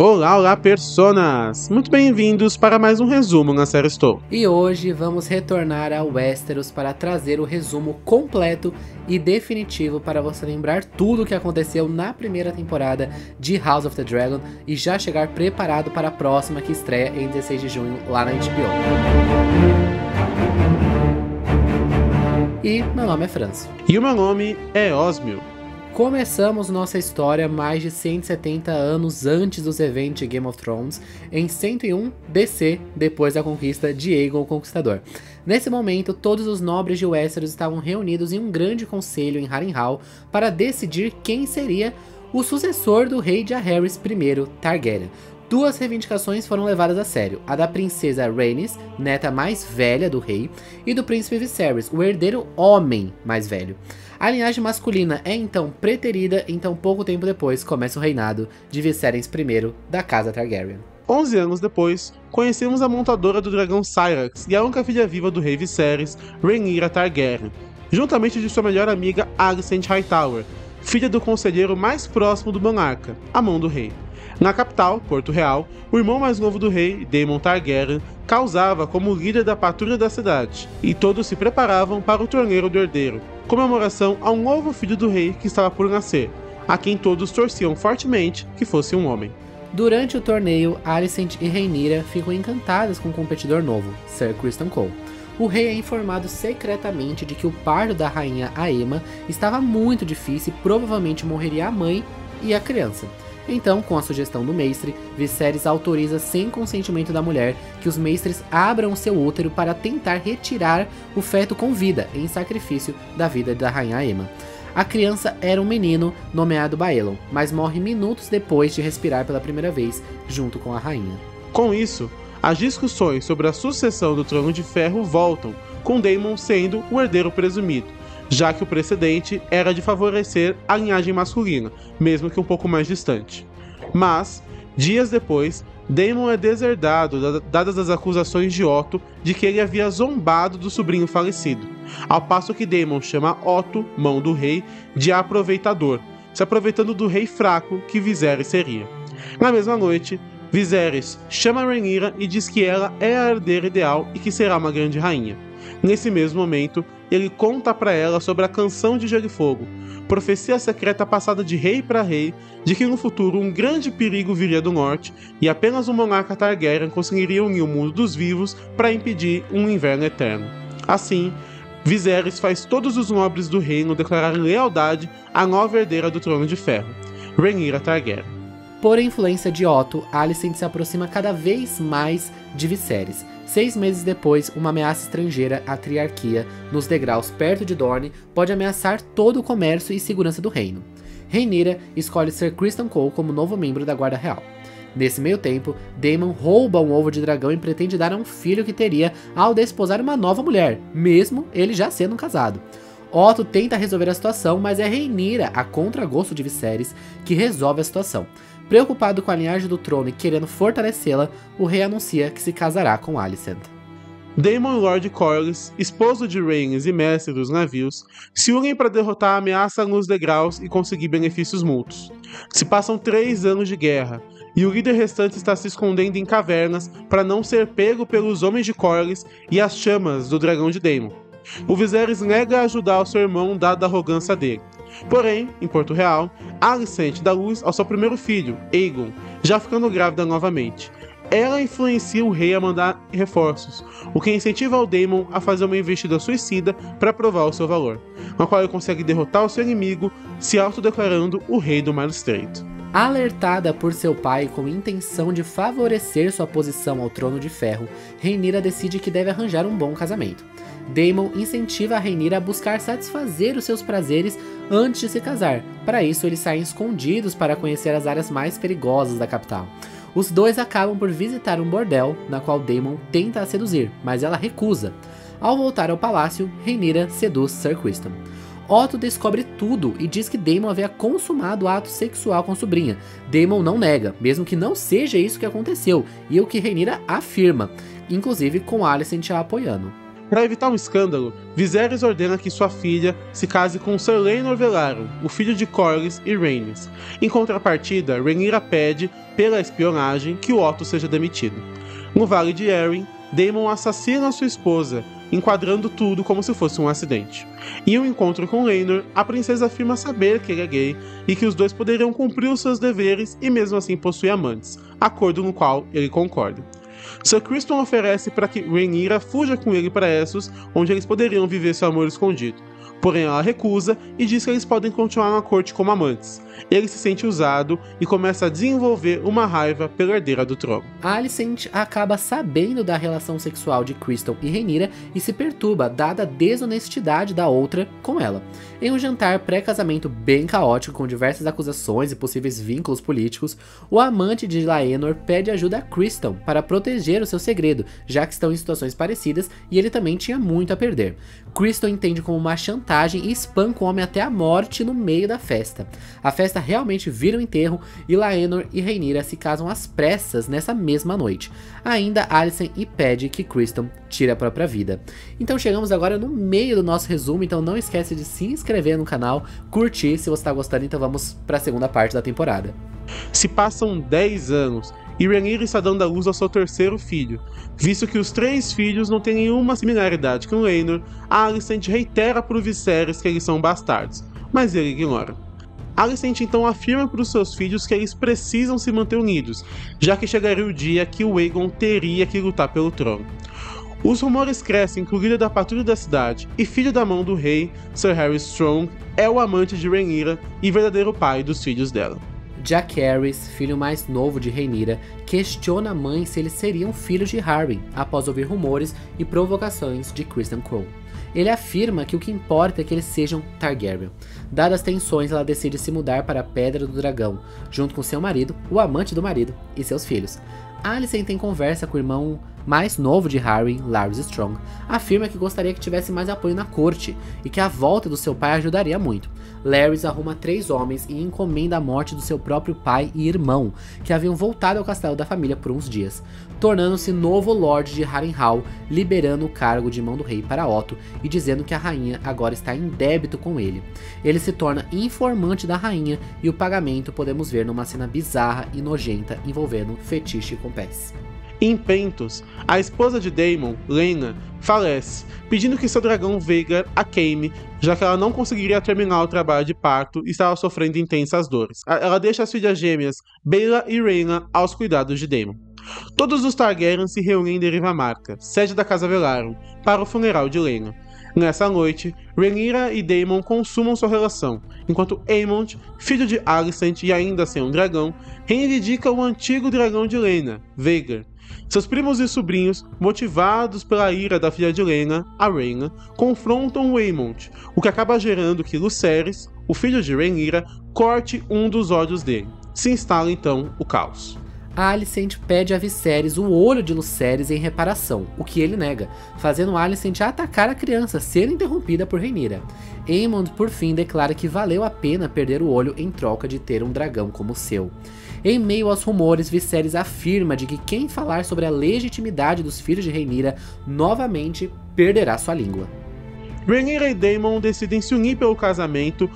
Olá, olá, personas! Muito bem-vindos para mais um resumo na série Estou. E hoje vamos retornar a Westeros para trazer o resumo completo e definitivo para você lembrar tudo o que aconteceu na primeira temporada de House of the Dragon e já chegar preparado para a próxima, que estreia em 16 de junho lá na HBO. E meu nome é Franz. E o meu nome é Osmio. Começamos nossa história mais de 170 anos antes dos eventos de Game of Thrones, em 101 DC, depois da conquista de Aegon o Conquistador. Nesse momento, todos os nobres de Westeros estavam reunidos em um grande conselho em Harrenhal para decidir quem seria o sucessor do rei Jaehaerys I Targaryen. Duas reivindicações foram levadas a sério, a da princesa Rhaenys, neta mais velha do rei, e do príncipe Viserys, o herdeiro homem mais velho. A linhagem masculina é então preterida, então pouco tempo depois começa o reinado de Viserys I da casa Targaryen. 11 anos depois, conhecemos a montadora do dragão Syrax e a única filha viva do rei Viserys, Rhaenyra Targaryen, juntamente de sua melhor amiga Alicent Hightower, filha do conselheiro mais próximo do monarca, Aemond do rei. Na capital, Porto Real, o irmão mais novo do rei, Daemon Targaryen, causava como líder da patrulha da cidade, e todos se preparavam para o torneio do herdeiro, comemoração ao novo filho do rei que estava por nascer, a quem todos torciam fortemente que fosse um homem. Durante o torneio, Alicent e Rhaenyra ficam encantadas com um competidor novo, Ser Criston Cole. O rei é informado secretamente de que o parto da rainha Aemma estava muito difícil e provavelmente morreria a mãe e a criança. Então, com a sugestão do mestre, Viserys autoriza sem consentimento da mulher que os mestres abram seu útero para tentar retirar o feto com vida, em sacrifício da vida da rainha Aemma. A criança era um menino nomeado Baelon, mas morre minutos depois de respirar pela primeira vez junto com a rainha. Com isso, as discussões sobre a sucessão do Trono de Ferro voltam, com Daemon sendo o herdeiro presumido, já que o precedente era de favorecer a linhagem masculina, mesmo que um pouco mais distante. Mas, dias depois, Daemon é deserdado, dadas as acusações de Otto de que ele havia zombado do sobrinho falecido, ao passo que Daemon chama Otto, mão do rei, de aproveitador, se aproveitando do rei fraco que Viserys seria. Na mesma noite, Viserys chama Rhaenyra e diz que ela é a herdeira ideal e que será uma grande rainha. Nesse mesmo momento, ele conta para ela sobre a Canção de Gelo e Fogo, profecia secreta passada de rei para rei, de que no futuro um grande perigo viria do norte e apenas um monarca Targaryen conseguiria unir o mundo dos vivos para impedir um inverno eterno. Assim, Viserys faz todos os nobres do reino declararem lealdade à nova herdeira do Trono de Ferro, Rhaenyra Targaryen. Por influência de Otto, Alicent se aproxima cada vez mais de Viserys. 6 meses depois, uma ameaça estrangeira, a Triarquia, nos degraus perto de Dorne, pode ameaçar todo o comércio e segurança do reino. Rhaenyra escolhe Ser Criston Cole como novo membro da Guarda Real. Nesse meio tempo, Daemon rouba um ovo de dragão e pretende dar a um filho que teria ao desposar uma nova mulher, mesmo ele já sendo casado. Otto tenta resolver a situação, mas é Rhaenyra, a contragosto de Viserys, que resolve a situação. Preocupado com a linhagem do trono e querendo fortalecê-la, o rei anuncia que se casará com Alicent. Daemon e Lord Corlys, esposo de Rhaenys e mestre dos navios, se unem para derrotar a ameaça nos degraus e conseguir benefícios mútuos. Se passam 3 anos de guerra, e o líder restante está se escondendo em cavernas para não ser pego pelos homens de Corlys e as chamas do dragão de Daemon. O Viserys nega ajudar o seu irmão dada a arrogância dele. Porém, em Porto Real, Alicent dá luz ao seu primeiro filho, Aegon, já ficando grávida novamente. Ela influencia o rei a mandar reforços, o que incentiva o Daemon a fazer uma investida suicida para provar o seu valor, na qual ele consegue derrotar o seu inimigo, se autodeclarando o rei do Mar Estreito. Alertada por seu pai com a intenção de favorecer sua posição ao Trono de Ferro, Rhaenyra decide que deve arranjar um bom casamento. Daemon incentiva a Rhaenyra a buscar satisfazer os seus prazeres antes de se casar. Para isso, eles saem escondidos para conhecer as áreas mais perigosas da capital. Os dois acabam por visitar um bordel, na qual Daemon tenta a seduzir, mas ela recusa. Ao voltar ao palácio, Rhaenyra seduz Ser Criston. Otto descobre tudo e diz que Daemon havia consumado ato sexual com a sobrinha. Daemon não nega, mesmo que não seja isso que aconteceu, e o que Rhaenyra afirma, inclusive com Alicent a apoiando. Para evitar um escândalo, Viserys ordena que sua filha se case com Ser Laenor Velaryon, o filho de Corlys e Rhaenys. Em contrapartida, Rhaenyra pede, pela espionagem, que Otto seja demitido. No Vale de Arryn, Daemon assassina sua esposa, enquadrando tudo como se fosse um acidente. Em um encontro com Laenor, a princesa afirma saber que ele é gay e que os dois poderiam cumprir os seus deveres e mesmo assim possuir amantes, acordo no qual ele concorda. Ser Criston oferece para que Rhaenyra fuja com ele para Essos, onde eles poderiam viver seu amor escondido. Porém ela recusa e diz que eles podem continuar na corte como amantes. Ele se sente usado e começa a desenvolver uma raiva pela herdeira do trono. Alicent acaba sabendo da relação sexual de Criston e Rhaenyra e se perturba, dada a desonestidade da outra com ela. Em um jantar pré-casamento bem caótico, com diversas acusações e possíveis vínculos políticos, o amante de Laenor pede ajuda a Criston para proteger o seu segredo, já que estão em situações parecidas e ele também tinha muito a perder. Criston entende como uma chantagem e espanca o homem até a morte no meio da festa. A festa realmente vira um enterro e Laenor e Rhaenyra se casam às pressas nessa mesma noite. Ainda Alicent pede que Criston tire a própria vida. Então chegamos agora no meio do nosso resumo, então não esquece de se inscrever no canal, curtir se você está gostando, então vamos para a segunda parte da temporada. Se passam 10 anos e Rhaenyra está dando à luz ao seu terceiro filho. Visto que os três filhos não têm nenhuma similaridade com Laenor, Alicent reitera para o Viserys que eles são bastardos, mas ele ignora. Alicent então afirma para os seus filhos que eles precisam se manter unidos, já que chegaria o dia que o Aegon teria que lutar pelo trono. Os rumores crescem que o líder da patrulha da cidade e filho da mão do rei, Ser Harry Strong, é o amante de Rhaenyra e verdadeiro pai dos filhos dela. Jacaerys, filho mais novo de Rhaenyra, questiona a mãe se eles seriam filhos de Harry, após ouvir rumores e provocações de Criston Cole. Ele afirma que o que importa é que eles sejam Targaryen. Dadas as tensões, ela decide se mudar para a Pedra do Dragão, junto com seu marido, o amante do marido e seus filhos. Alicent tem conversa com o irmão mais novo de Harry, Lars Strong, afirma que gostaria que tivesse mais apoio na corte e que a volta do seu pai ajudaria muito. Larys arruma 3 homens e encomenda a morte do seu próprio pai e irmão, que haviam voltado ao castelo da família por uns dias, tornando-se novo Lorde de Harrenhal, liberando o cargo de mão do rei para Otto e dizendo que a rainha agora está em débito com ele. Ele se torna informante da rainha e o pagamento podemos ver numa cena bizarra e nojenta envolvendo fetiche com pés. Em Pentos, a esposa de Daemon, Laena, falece, pedindo que seu dragão Vhagar a queime, já que ela não conseguiria terminar o trabalho de parto e estava sofrendo intensas dores. Ela deixa as filhas gêmeas, Bela e Rhaena, aos cuidados de Daemon. Todos os Targaryen se reúnem em Derivamarca, sede da Casa Velaryon, para o funeral de Laena. Nessa noite, Rhaenyra e Daemon consumam sua relação, enquanto Aemond, filho de Alicent e ainda sem um dragão, reivindica o antigo dragão de Laena, Vhagar. Seus primos e sobrinhos, motivados pela ira da filha de Laena, a Rhaena, confrontam o Aemond, o que acaba gerando que Lucerys, o filho de Rhaenyra, corte um dos olhos dele. Se instala então o caos. Alicent pede a Viserys o olho de Lucerys em reparação, o que ele nega, fazendo Alicent atacar a criança, sendo interrompida por Rhaenyra. Aemond, por fim, declara que valeu a pena perder o olho em troca de ter um dragão como seu. Em meio aos rumores, Viserys afirma de que quem falar sobre a legitimidade dos filhos de Rhaenyra novamente perderá sua língua. Rhaenyra e Daemon decidem se unir pelo casamento,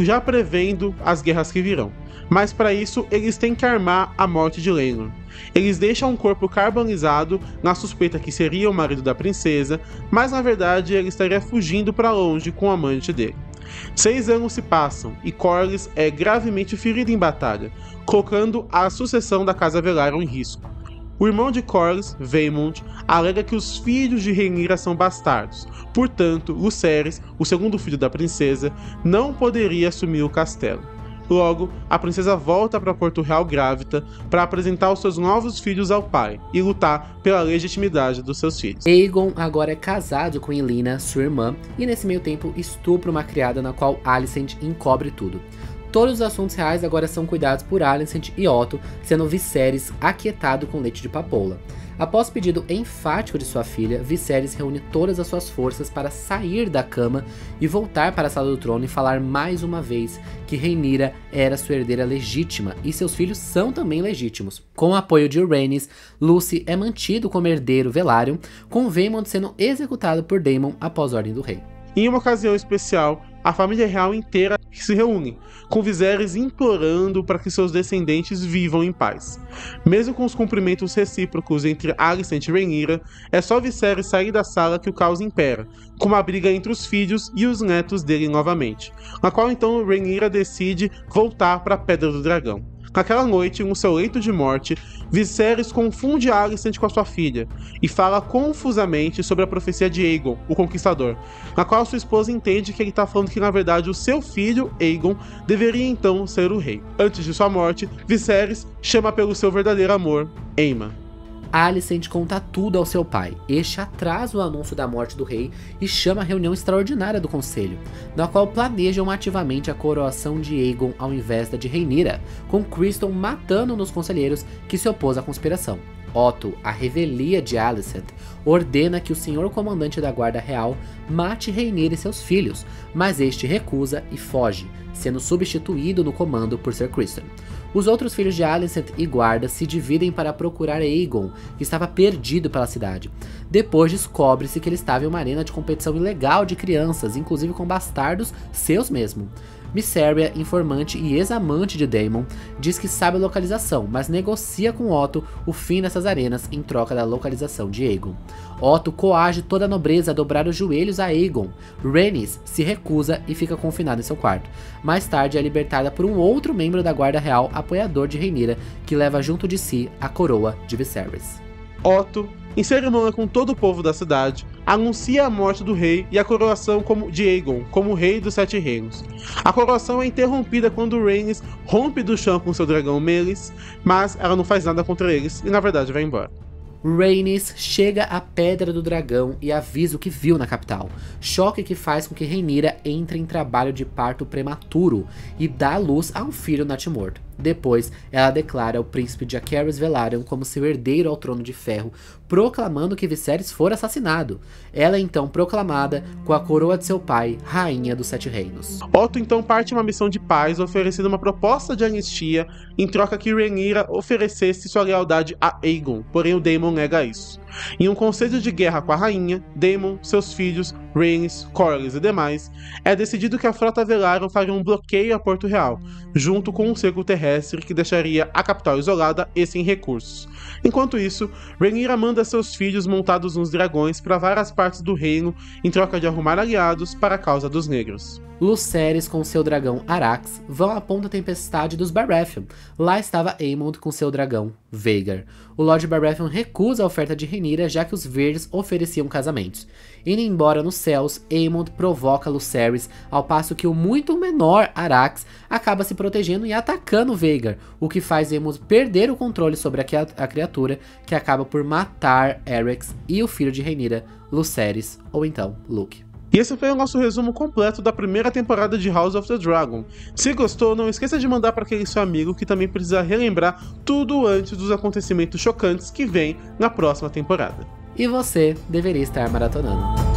já prevendo as guerras que virão. Mas para isso, eles têm que armar a morte de Laenor. Eles deixam um corpo carbonizado, na suspeita que seria o marido da princesa, mas na verdade ele estaria fugindo para longe com o amante dele. 6 anos se passam e Corlys é gravemente ferido em batalha, colocando a sucessão da Casa Velaryon em risco. O irmão de Corlys, Vaemond, alega que os filhos de Rhaenyra são bastardos, portanto Lucerys, o segundo filho da princesa, não poderia assumir o castelo. Logo, a princesa volta para Porto Real grávida para apresentar os seus novos filhos ao pai e lutar pela legitimidade dos seus filhos. Aegon agora é casado com Elina, sua irmã, e nesse meio tempo estupra uma criada na qual Alicent encobre tudo. Todos os assuntos reais agora são cuidados por Alicent e Otto, sendo Viserys aquietado com leite de papoula. Após pedido enfático de sua filha, Viserys reúne todas as suas forças para sair da cama e voltar para a sala do trono e falar mais uma vez que Rhaenyra era sua herdeira legítima e seus filhos são também legítimos. Com o apoio de Rhaenys, Lucy é mantido como herdeiro Velaryon, com Vaemond sendo executado por Daemon após ordem do rei. Em uma ocasião especial, a família real inteira se reúne, com Viserys implorando para que seus descendentes vivam em paz. Mesmo com os cumprimentos recíprocos entre Alicent e Rhaenyra, é só Viserys sair da sala que o caos impera, com uma briga entre os filhos e os netos dele novamente, na qual então Rhaenyra decide voltar para a Pedra do Dragão. Naquela noite, no seu leito de morte, Viserys confunde Alicent com a sua filha e fala confusamente sobre a profecia de Aegon, o Conquistador, na qual sua esposa entende que ele está falando que na verdade o seu filho, Aegon, deveria então ser o rei. Antes de sua morte, Viserys chama pelo seu verdadeiro amor, Aemma. Alicent conta tudo ao seu pai, este atrasa o anúncio da morte do rei e chama a reunião extraordinária do conselho, na qual planejam ativamente a coroação de Aegon ao invés da de Rhaenyra, com Criston matando um dos conselheiros que se opôs à conspiração. Otto, a revelia de Alicent, ordena que o senhor comandante da Guarda Real mate Rhaenyra e seus filhos, mas este recusa e foge, sendo substituído no comando por Ser Criston. Os outros filhos de Alicent e guardas se dividem para procurar Aegon, que estava perdido pela cidade. Depois descobre-se que ele estava em uma arena de competição ilegal de crianças, inclusive com bastardos seus mesmo. Miseria, informante e ex-amante de Daemon, diz que sabe a localização, mas negocia com Otto o fim dessas arenas em troca da localização de Aegon. Otto coage toda a nobreza a dobrar os joelhos a Aegon. Rhaenys se recusa e fica confinada em seu quarto. Mais tarde é libertada por um outro membro da Guarda Real, apoiador de Rhaenyra, que leva junto de si a coroa de Viserys. Otto, em cerimônia com todo o povo da cidade, anuncia a morte do rei e a coroação de Aegon como rei dos sete reinos. A coroação é interrompida quando Rhaenys rompe do chão com seu dragão Melis, mas ela não faz nada contra eles e na verdade vai embora. Rhaenys chega à Pedra do Dragão e avisa o que viu na capital, choque que faz com que Rhaenyra entre em trabalho de parto prematuro e dá luz a um filho natimorto. Depois, ela declara o príncipe Jacaerys Velaryon como seu herdeiro ao trono de ferro, proclamando que Viserys fora assassinado. Ela é então proclamada com a coroa de seu pai, rainha dos sete reinos. Otto então parte uma missão de paz, oferecendo uma proposta de anistia em troca que Rhaenyra oferecesse sua lealdade a Aegon, porém o Daemon nega isso. Em um conselho de guerra com a rainha, Daemon, seus filhos, Rhaenys, Corlys e demais, é decidido que a frota Velaryon faria um bloqueio a Porto Real, junto com um cerco terrestre que deixaria a capital isolada e sem recursos. Enquanto isso, Rhaenyra manda seus filhos montados nos dragões para várias partes do reino em troca de arrumar aliados para a causa dos negros. Lucerys com seu dragão Arrax vão à Ponta Tempestade dos Baratheon. Lá estava Aemond com seu dragão Vhagar. O Lord Baratheon recusa a oferta de Rhaenyra, já que os verdes ofereciam casamentos. Indo embora nos céus, Aemond provoca Lucerys, ao passo que o muito menor Arrax acaba se protegendo e atacando Vhagar, o que faz Aemond perder o controle sobre a criatura, que acaba por matar Arrax e o filho de Rhaenyra, Lucerys, ou então Luke. E esse foi o nosso resumo completo da primeira temporada de House of the Dragon. Se gostou, não esqueça de mandar para aquele seu amigo que também precisa relembrar tudo antes dos acontecimentos chocantes que vem na próxima temporada. E você deveria estar maratonando.